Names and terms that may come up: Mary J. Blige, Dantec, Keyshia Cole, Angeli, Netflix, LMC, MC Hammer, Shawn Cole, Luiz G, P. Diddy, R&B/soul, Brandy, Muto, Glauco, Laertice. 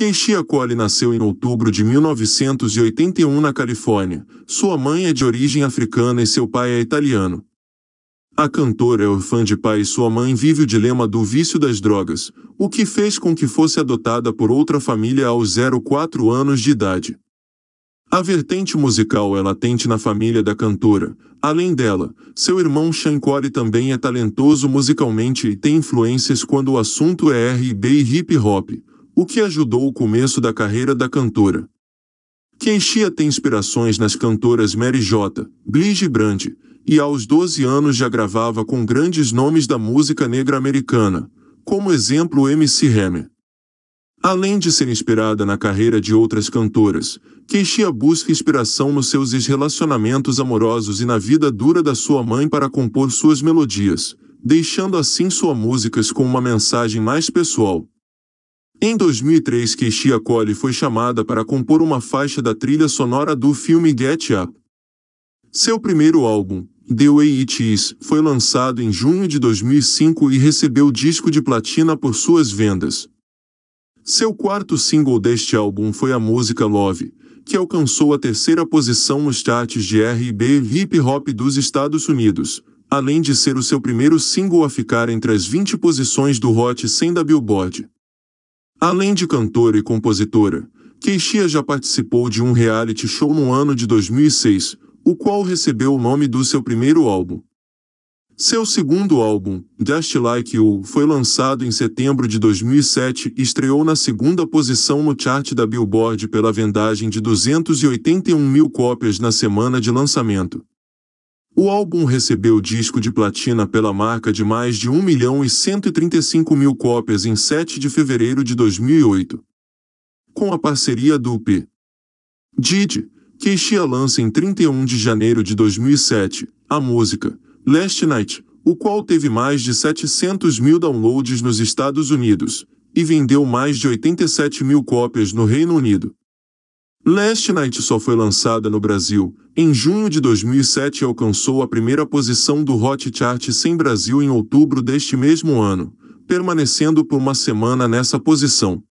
Keyshia Cole nasceu em outubro de 1981 na Califórnia. Sua mãe é de origem africana e seu pai é italiano. A cantora é órfã de pai e sua mãe vive o dilema do vício das drogas, o que fez com que fosse adotada por outra família aos 4 anos de idade. A vertente musical é latente na família da cantora. Além dela, seu irmão Shawn Cole também é talentoso musicalmente e tem influências quando o assunto é R&B e hip hop, o que ajudou o começo da carreira da cantora. Keyshia tem inspirações nas cantoras Mary J. Blige e Brandy, e aos 12 anos já gravava com grandes nomes da música negra americana, como exemplo MC Hammer. Além de ser inspirada na carreira de outras cantoras, Keyshia busca inspiração nos seus relacionamentos amorosos e na vida dura da sua mãe para compor suas melodias, deixando assim suas músicas com uma mensagem mais pessoal. Em 2003, Keyshia Cole foi chamada para compor uma faixa da trilha sonora do filme Get Up. Seu primeiro álbum, The Way It Is, foi lançado em junho de 2005 e recebeu disco de platina por suas vendas. Seu quarto single deste álbum foi a música Love, que alcançou a 3ª posição nos charts de R&B e hip hop dos Estados Unidos, além de ser o seu primeiro single a ficar entre as 20 posições do Hot 100 da Billboard. Além de cantora e compositora, Keyshia já participou de um reality show no ano de 2006, o qual recebeu o nome do seu primeiro álbum. Seu segundo álbum, Just Like You, foi lançado em setembro de 2007 e estreou na 2ª posição no chart da Billboard pela vendagem de 281.000 cópias na semana de lançamento. O álbum recebeu disco de platina pela marca de mais de 1.135.000 cópias em 7 de fevereiro de 2008. Com a parceria do P. Diddy, Keyshia lança em 31 de janeiro de 2007 a música Last Night, o qual teve mais de 700.000 downloads nos Estados Unidos e vendeu mais de 87.000 cópias no Reino Unido. Last Night só foi lançada no Brasil em junho de 2007 e alcançou a 1ª posição do Hot Chart 100 Brasil em outubro deste mesmo ano, permanecendo por uma semana nessa posição.